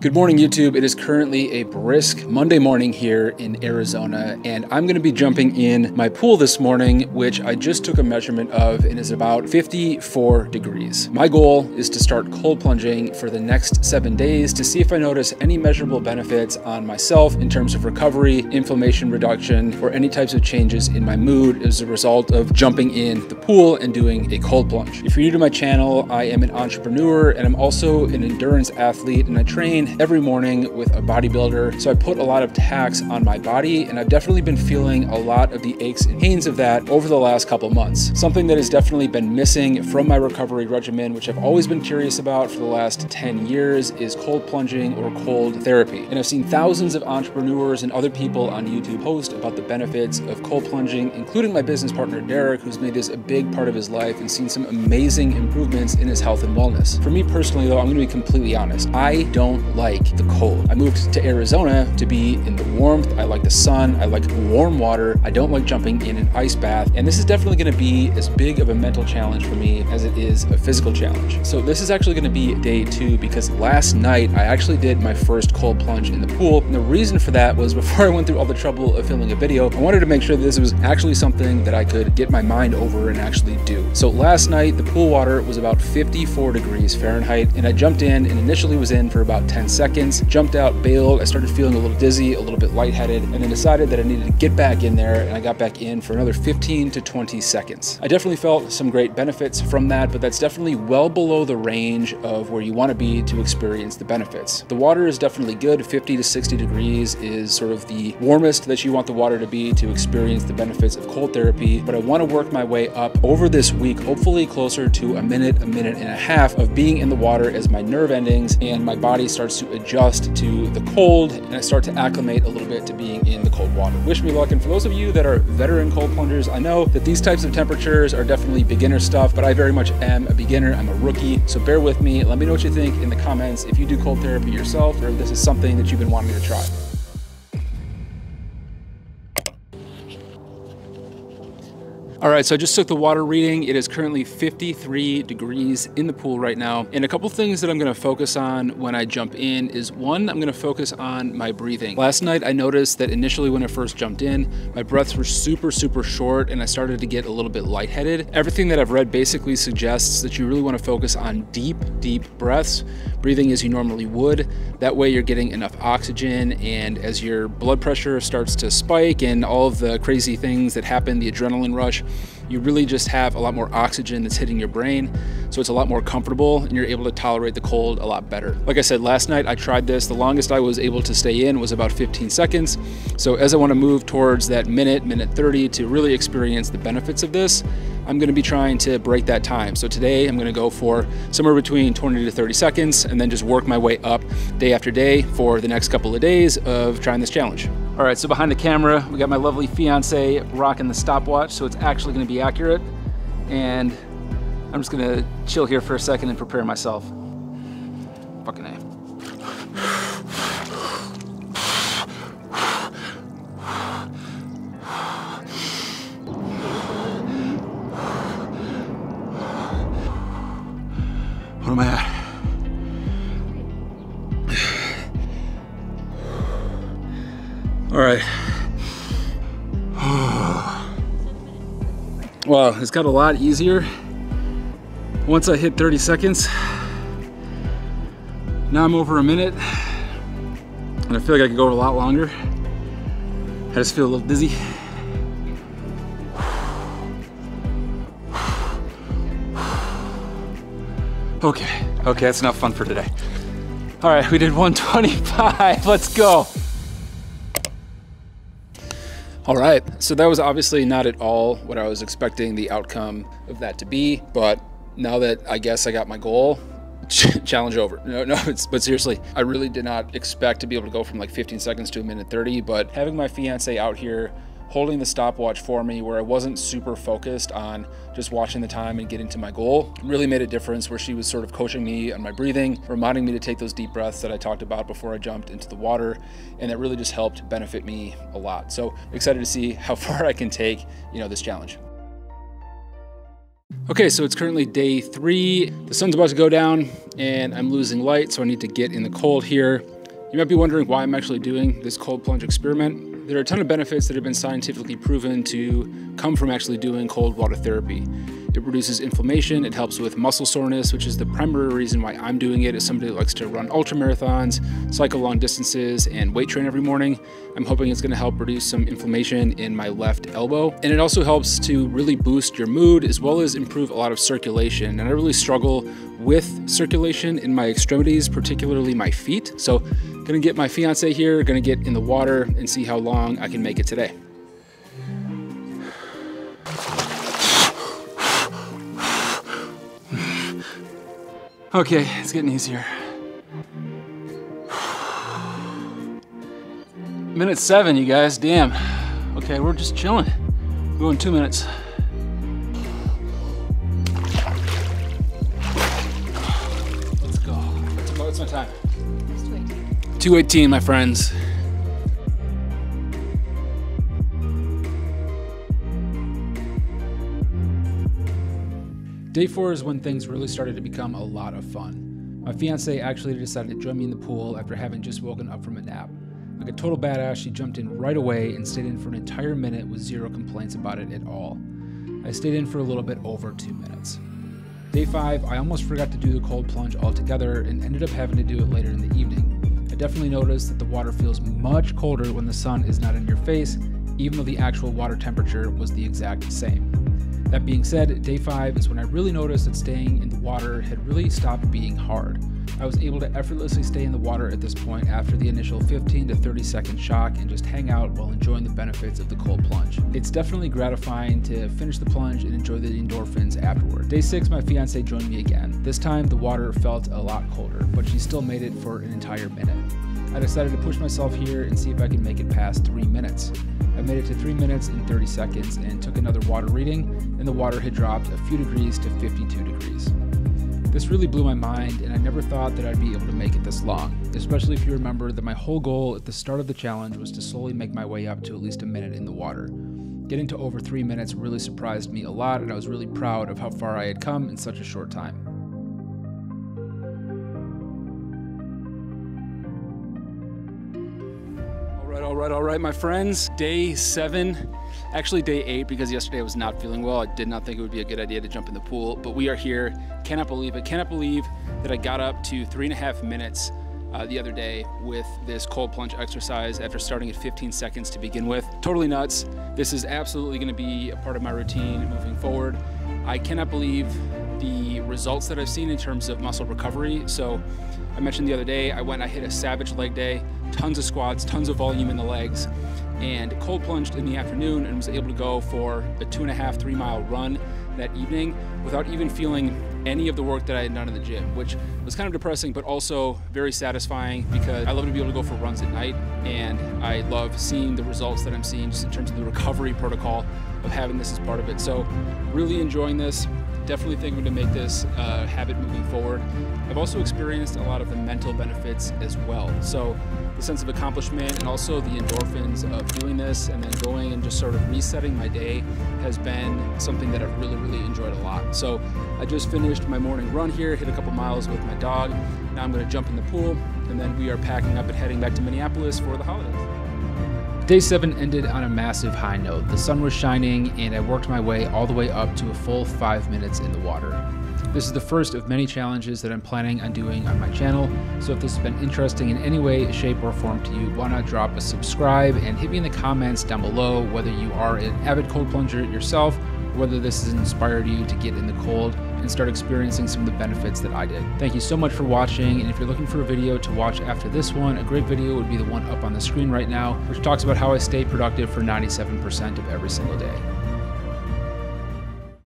Good morning, YouTube. It is currently a brisk Monday morning here in Arizona, and I'm gonna be jumping in my pool this morning, which I just took a measurement of and is about 54 degrees. My goal is to start cold plunging for the next 7 days to see if I notice any measurable benefits on myself in terms of recovery, inflammation reduction, or any types of changes in my mood as a result of jumping in the pool and doing a cold plunge. If you're new to my channel, I am an entrepreneur and I'm also an endurance athlete, and I train every morning with a bodybuilder. So I put a lot of tax on my body, and I've definitely been feeling a lot of the aches and pains of that over the last couple months. Something that has definitely been missing from my recovery regimen, which I've always been curious about for the last 10 years, is cold plunging or cold therapy. And I've seen thousands of entrepreneurs and other people on YouTube post about the benefits of cold plunging, including my business partner, Derek, who's made this a big part of his life and seen some amazing improvements in his health and wellness. For me personally though, I'm gonna be completely honest. I don't like the cold. I moved to Arizona to be in the warmth. I like the sun. I like warm water. I don't like jumping in an ice bath. And this is definitely going to be as big of a mental challenge for me as it is a physical challenge. So this is actually going to be day 2, because last night I actually did my first cold plunge in the pool. And the reason for that was, before I went through all the trouble of filming a video, I wanted to make sure that this was actually something that I could get my mind over and actually do. So last night the pool water was about 54 degrees Fahrenheit, and I jumped in and initially was in for about 10 seconds, jumped out, bailed. I started feeling a little dizzy, a little bit lightheaded, and then decided that I needed to get back in there, and I got back in for another 15 to 20 seconds. I definitely felt some great benefits from that, but that's definitely well below the range of where you want to be to experience the benefits. The water is definitely good. 50 to 60 degrees is sort of the warmest that you want the water to be to experience the benefits of cold therapy, but I want to work my way up over this week, hopefully closer to a minute and a half of being in the water, as my nerve endings and my body starts to adjust to the cold and I start to acclimate a little bit to being in the cold water. Wish me luck. And for those of you that are veteran cold plungers, I know that these types of temperatures are definitely beginner stuff, but I very much am a beginner. I'm a rookie. So bear with me. Let me know what you think in the comments if you do cold therapy yourself, or if this is something that you've been wanting to try. All right, so I just took the water reading. It is currently 53 degrees in the pool right now. And a couple things that I'm gonna focus on when I jump in is, one, I'm gonna focus on my breathing. Last night, I noticed that initially when I first jumped in, my breaths were super short and I started to get a little bit lightheaded. Everything that I've read basically suggests that you really wanna focus on deep breaths, breathing as you normally would. That way you're getting enough oxygen, and as your blood pressure starts to spike and all of the crazy things that happen, the adrenaline rush, you really just have a lot more oxygen that's hitting your brain. So it's a lot more comfortable and you're able to tolerate the cold a lot better. Like I said, last night I tried this. The longest I was able to stay in was about 15 seconds. So as I want to move towards that minute, minute 30 to really experience the benefits of this, I'm going to be trying to break that time. So today I'm going to go for somewhere between 20 to 30 seconds and then just work my way up day after day for the next couple of days of trying this challenge. All right, so behind the camera, we got my lovely fiance rocking the stopwatch, so it's actually going to be accurate. And I'm just going to chill here for a second and prepare myself. Fucking A. What am I at? All right. Wow, it's got a lot easier once I hit 30 seconds. Now I'm over a minute, and I feel like I could go over a lot longer. I just feel a little dizzy. Okay, okay, that's enough fun for today. All right, we did 125, let's go. All right, so that was obviously not at all what I was expecting the outcome of that to be, but now that I guess I got my goal, challenge over. But seriously, I really did not expect to be able to go from like 15 seconds to a minute 30, but having my fiance out here holding the stopwatch for me, where I wasn't super focused on just watching the time and getting to my goal, really made a difference, where she was sort of coaching me on my breathing, reminding me to take those deep breaths that I talked about before I jumped into the water. And that really just helped benefit me a lot. So excited to see how far I can take, you know, this challenge. Okay, so it's currently day 3. The sun's about to go down and I'm losing light, so I need to get in the cold here. You might be wondering why I'm actually doing this cold plunge experiment. There are a ton of benefits that have been scientifically proven to come from actually doing cold water therapy. It reduces inflammation, it helps with muscle soreness, which is the primary reason why I'm doing it. As somebody that likes to run ultra marathons, cycle long distances, and weight train every morning, I'm hoping it's gonna help reduce some inflammation in my left elbow. And it also helps to really boost your mood as well as improve a lot of circulation. And I really struggle with circulation in my extremities, particularly my feet. So gonna get my fiance here, gonna get in the water and see how long I can make it today. Okay, it's getting easier. Minute 7, you guys, damn. Okay, we're just chilling. We're going 2 minutes. Let's go. What's my time? It's 2:18. 2:18, my friends. Day 4 is when things really started to become a lot of fun. My fiance actually decided to join me in the pool after having just woken up from a nap. Like a total badass, she jumped in right away and stayed in for an entire minute with zero complaints about it at all. I stayed in for a little bit over 2 minutes. Day 5, I almost forgot to do the cold plunge altogether and ended up having to do it later in the evening. I definitely noticed that the water feels much colder when the sun is not in your face, even though the actual water temperature was the exact same. That being said, day 5 is when I really noticed that staying in the water had really stopped being hard. I was able to effortlessly stay in the water at this point after the initial 15 to 30 second shock and just hang out while enjoying the benefits of the cold plunge. It's definitely gratifying to finish the plunge and enjoy the endorphins afterward. Day 6, my fiance joined me again. This time the water felt a lot colder, but she still made it for an entire minute. I decided to push myself here and see if I can make it past 3 minutes. I made it to 3 minutes and 30 seconds and took another water reading, and the water had dropped a few degrees to 52 degrees. This really blew my mind, and I never thought that I'd be able to make it this long, especially if you remember that my whole goal at the start of the challenge was to slowly make my way up to at least a minute in the water. Getting to over 3 minutes really surprised me a lot, and I was really proud of how far I had come in such a short time. All right, my friends, day 7, actually day 8, because yesterday I was not feeling well. I did not think it would be a good idea to jump in the pool, but we are here. Cannot believe it. Cannot believe that I got up to 3.5 minutes the other day with this cold plunge exercise after starting at 15 seconds to begin with. Totally nuts. This is absolutely going to be a part of my routine moving forward. I cannot believe the results that I've seen in terms of muscle recovery. So I mentioned the other day, I hit a savage leg day. Tons of squats, tons of volume in the legs, and cold plunged in the afternoon and was able to go for a 2.5–3 mile run that evening without even feeling any of the work that I had done in the gym, which was kind of depressing, but also very satisfying because I love to be able to go for runs at night, and I love seeing the results that I'm seeing just in terms of the recovery protocol of having this as part of it. So really enjoying this. Definitely think I'm going to make this a habit moving forward. I've also experienced a lot of the mental benefits as well. So the sense of accomplishment and also the endorphins of doing this and then going and just sort of resetting my day has been something that I've really enjoyed a lot. So I just finished my morning run here, hit a couple miles with my dog. Now I'm going to jump in the pool, and then we are packing up and heading back to Minneapolis for the holidays. Day 7 ended on a massive high note. The sun was shining and I worked my way all the way up to a full 5 minutes in the water. This is the first of many challenges that I'm planning on doing on my channel, so if this has been interesting in any way, shape, or form to you, why not drop a subscribe and hit me in the comments down below whether you are an avid cold plunger yourself or whether this has inspired you to get in the cold and start experiencing some of the benefits that I did. Thank you so much for watching, and if you're looking for a video to watch after this one, a great video would be the one up on the screen right now, which talks about how I stay productive for 97% of every single day.